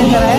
आयोजन करा है।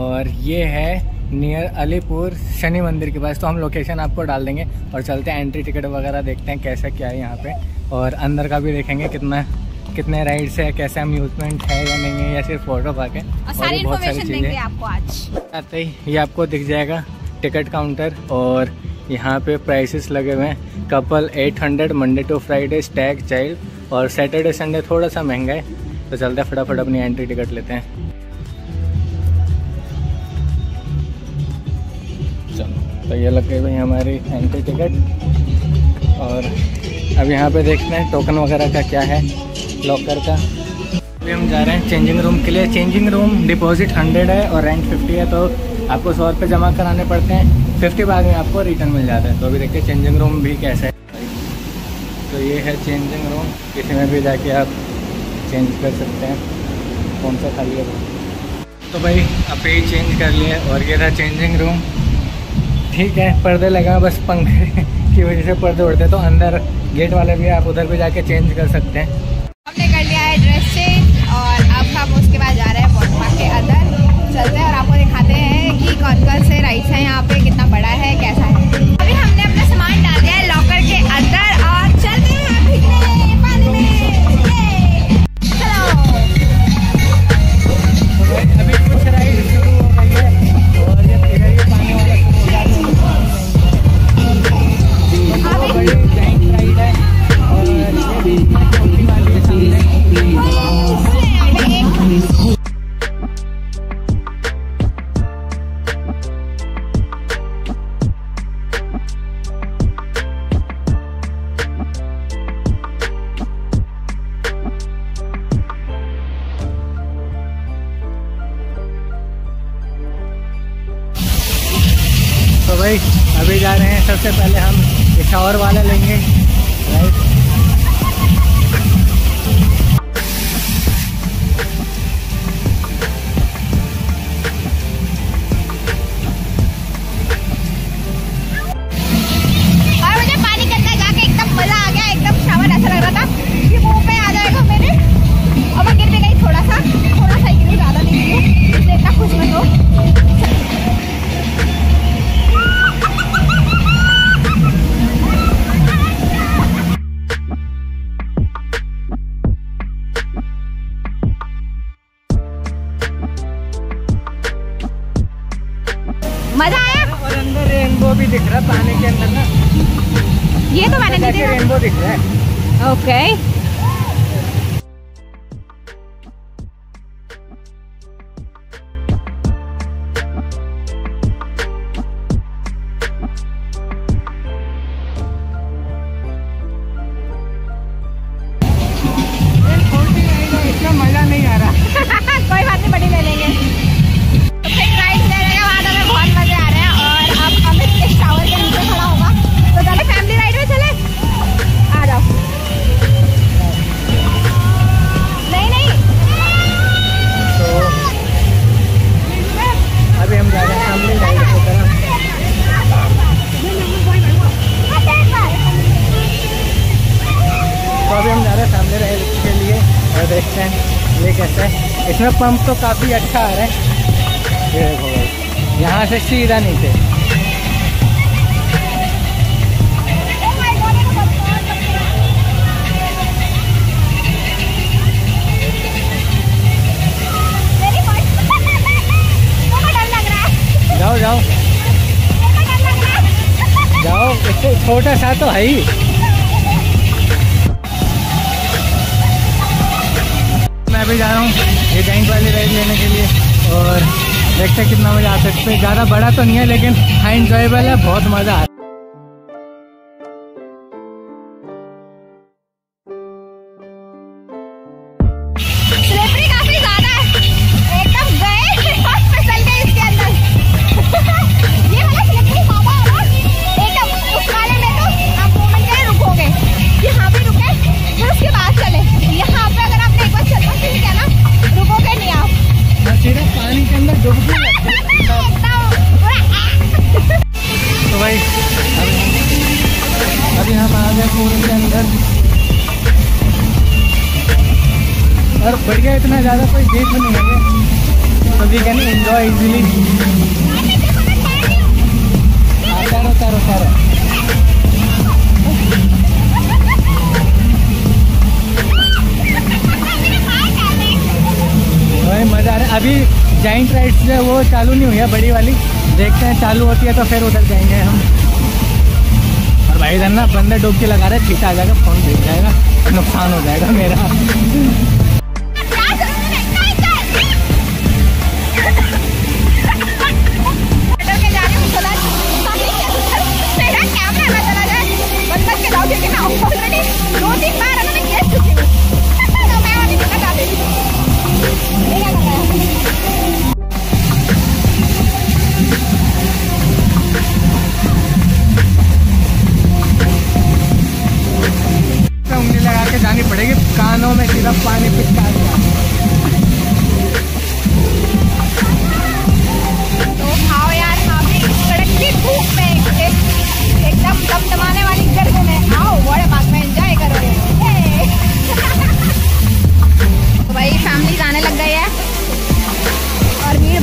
और ये है नियर अलीपुर शनि मंदिर के पास, तो हम लोकेशन आपको डाल देंगे और चलते हैं, एंट्री टिकट वगैरह देखते हैं कैसा क्या है यहाँ पे, और अंदर का भी देखेंगे कितने राइड्स है, कैसा अम्यूजमेंट है या नहीं है, या सिर्फ फोटो पार्क है, और भी बहुत सारी चीज़ें आपको आज आते ही ये आपको दिख जाएगा टिकट काउंटर। और यहाँ पे प्राइसेस लगे हुए हैं, couple 800 Monday to Friday, stag child, और सैटरडे संडे थोड़ा सा महंगा है। तो चलते हैं फटाफट अपनी एंट्री टिकट लेते हैं। तो ये लग गई भाई हमारी एंट्री टिकट, और अब यहाँ पे देखते हैं टोकन वगैरह का क्या है, लॉकर का। अभी हम जा रहे हैं चेंजिंग रूम के लिए। चेंजिंग रूम डिपॉजिट 100 है और रेंट 50 है, तो आपको 100 रुपये जमा कराने पड़ते हैं, 50 बाद में आपको रिटर्न मिल जाता है। तो अभी देखते हैं चेंजिंग रूम भी कैसा है। तो ये है चेंजिंग रूम, किसी में भी जाके आप चेंज कर सकते हैं, कौन सा खाली है। तो भाई आप ही चेंज कर लिए, और ये था चेंजिंग रूम। ठीक है, पर्दे लगा, बस पंखे की वजह से पर्दे उड़ते हैं, तो अंदर गेट वाले भी आप उधर भी जाके चेंज कर सकते हैं। हमने कर लिया है ड्रेस चेंज, और अब हम उसके बाद जा रहे हैं वाटर पार्क के अंदर, चलते हैं और आपको दिखाते हैं कि कौन कौन से राइड्स हैं यहाँ पे, कितना बड़ा है, कैसा है। अभी हमने अपना सामान डाल दिया है लॉकर के अंदर और चलते हैं पानी में। चलो, अभी कुछ राइड शुरू हो गई है, और ये पानी वाला अभी जा रहे हैं। सबसे पहले हम एक शावर वाला लेंगे, राइट। और मुझे पानी के अंदर जाके एकदम मजा आ गया, एकदम शावर ऐसा लग रहा था कि मुंह पे आ जाएगा मेरे, और मैं गिर भी गई थोड़ा सा ही गिरी, ज्यादा नहीं गिरी, इसलिए इतना खुश मत हो। मजा आया, और अंदर रेनबो भी दिख रहा है पानी के अंदर ना, ये तो मैंने नहीं देखा, रेनबो दिख रहा है। ओके, इतना मजा नहीं आ रहा। कोई बात नहीं, बड़ी ले लेंगे। देखते हैं ये कैसा है, इसमें पंप तो काफ़ी अच्छा आ रहा है। ये देखो, यहाँ से सीधा नीचे। छोटा सा तो है ही। मैं भी जा रहा हूँ ये जॉइंट वाली राइड लेने के लिए और देखते कितना मज़ा आ सकता है। ज़्यादा बड़ा तो नहीं है लेकिन हाँ इंजॉयबल है, बहुत मज़ा आता है। और बढ़िया, इतना ज़्यादा कोई देख भी नहीं है तो वी कैन एंजॉय इजीली। उतारो उतारो उतारो, भाई मज़ा आ रहा है। अभी जाइंट राइड्स जो है वो चालू नहीं हुई है बड़ी वाली, देखते हैं चालू होती है तो फिर उधर जाएंगे हम। और भाई जान ना बंदा डुबकी लगा रहा है, पीछे आ जाएगा फोन देख जाएगा, नुकसान हो जाएगा मेरा। कानों में सीधा पानी पिटता है। तो खाओ यार, कड़कती धूप में एकदम दमदमाने वाली गर्मी में आओ वाटर पार्क में एंजॉय करो। तो भाई फैमिली जाने लग गई है और भीड़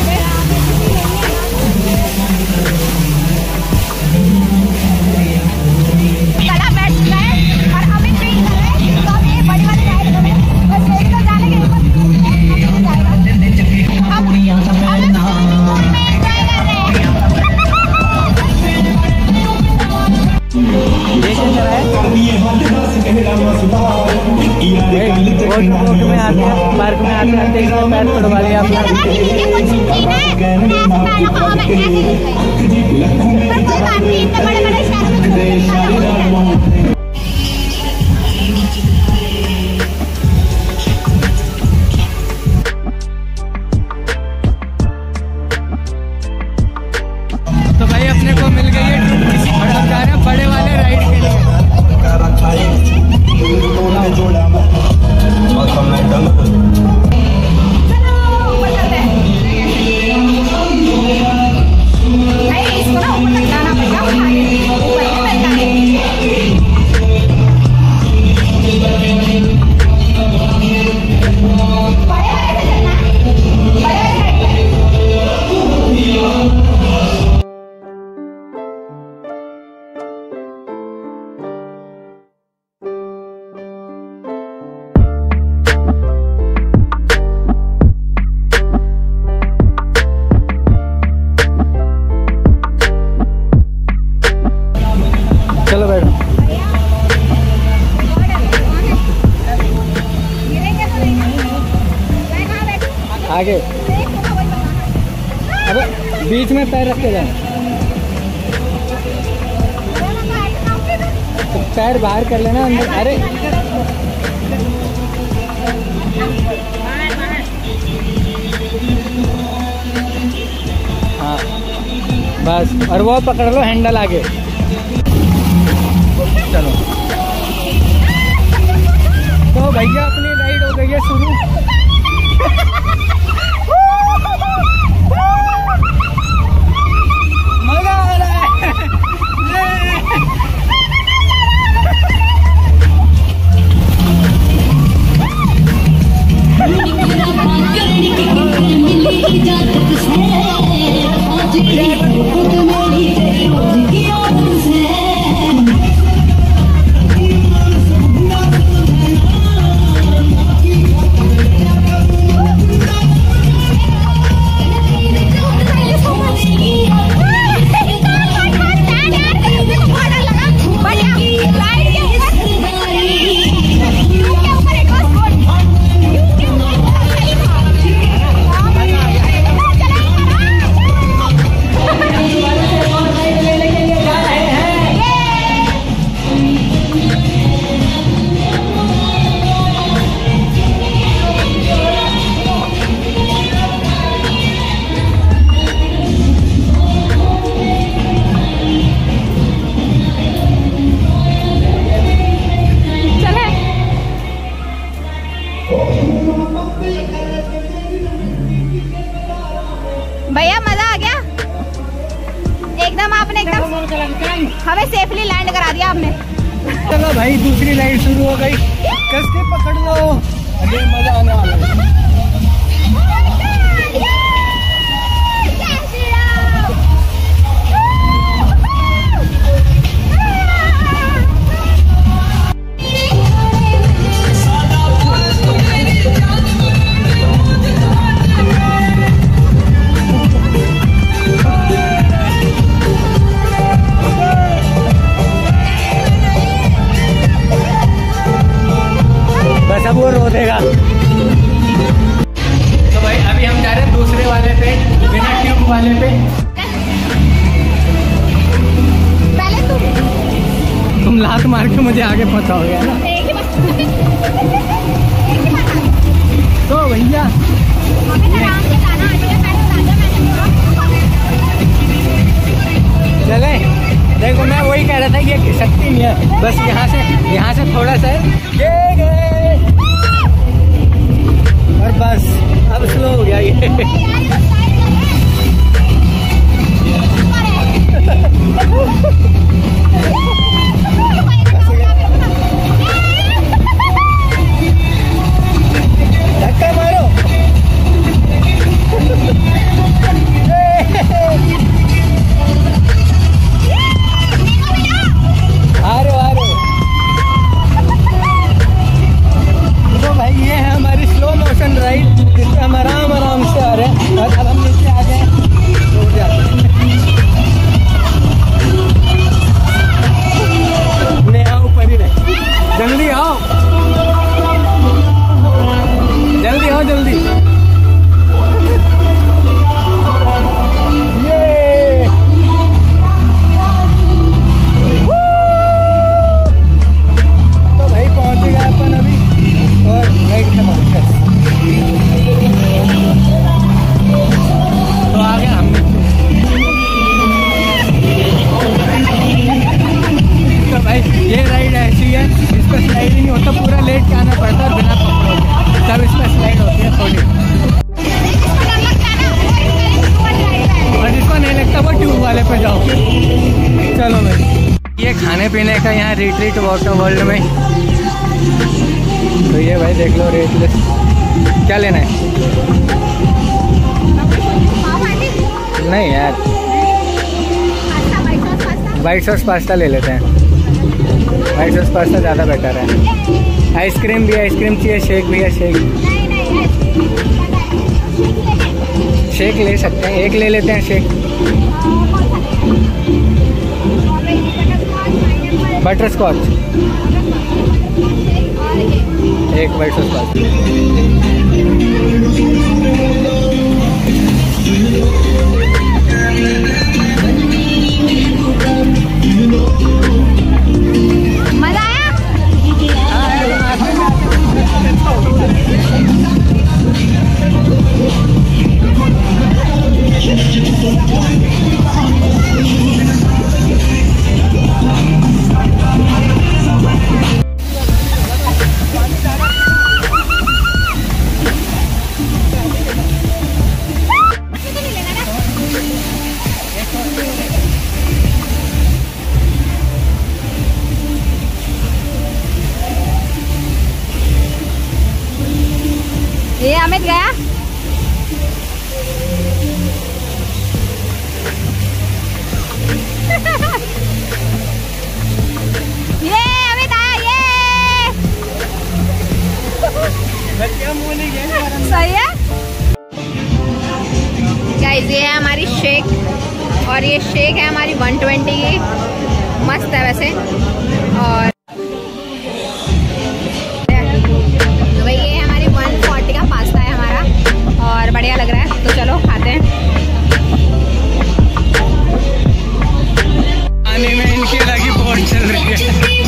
पे। आगे अबे बीच में पैर रख के जाए, तो पैर बाहर कर लेना अंदर। अरे हाँ बस, और वो पकड़ लो हैंडल आगे। चलो तो भैया अपनी राइड हो गई है शुरू। भैया मजा आ गया एकदम। आपने एकदम हमें सेफली लैंड करा दिया आपने। चलो भाई दूसरी लाइट शुरू हो गई, कसके पकड़ लो, अभी मजा आने वाला है। लात मार के मुझे आगे पता हो गया ना। तो भैया चले, देखो मैं वही कह रहा था ये खिसकती नहीं है, बस यहाँ से थोड़ा सा है और बस अब स्लो हो गया ये। खाने पीने का यहाँ रिट्रीट वाटर वर्ल्ड में तो ये भाई देख लो रेट लिस्ट क्या लेना है। नहीं यार वाइट सॉस पास्ता ले लेते हैं, वाइट सॉस पास्ता ज़्यादा बेटर है। आइसक्रीम भी, आइसक्रीम चाहिए, शेक भी है, शेक ले सकते हैं, एक ले लेते हैं शेक। बटर स्कॉच एक बटर स्कॉच। मजा आया? ये अमित गया ये अमित आया ये सही है गाइस। ये है हमारी शेक और ये शेक है हमारी 120 की, मस्त है वैसे। और बढ़िया लग रहा है तो चलो खाते हैं। खाने में इनकी अलग ही बहुत चल रही है।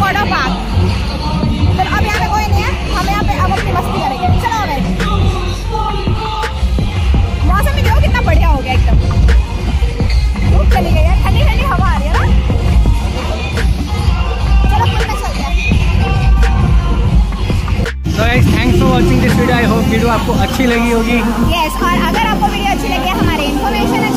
Water park. चलो अब यहाँ पे कोई नहीं है, हम यहाँ पे अब अपनी मस्ती करेंगे। चलो हमें मौसम भी देखो कितना बढ़िया हो गया, एकदम धूप चली गई है, ठंडी ठंडी हवा आ रही है ना। चलो फिर चलते हैं। So guys, thanks for watching this video. I hope video आपको अच्छी लगी होगी। यस, और अगर आपको वीडियो अच्छी लगी है, हमारे इन्फॉर्मेशन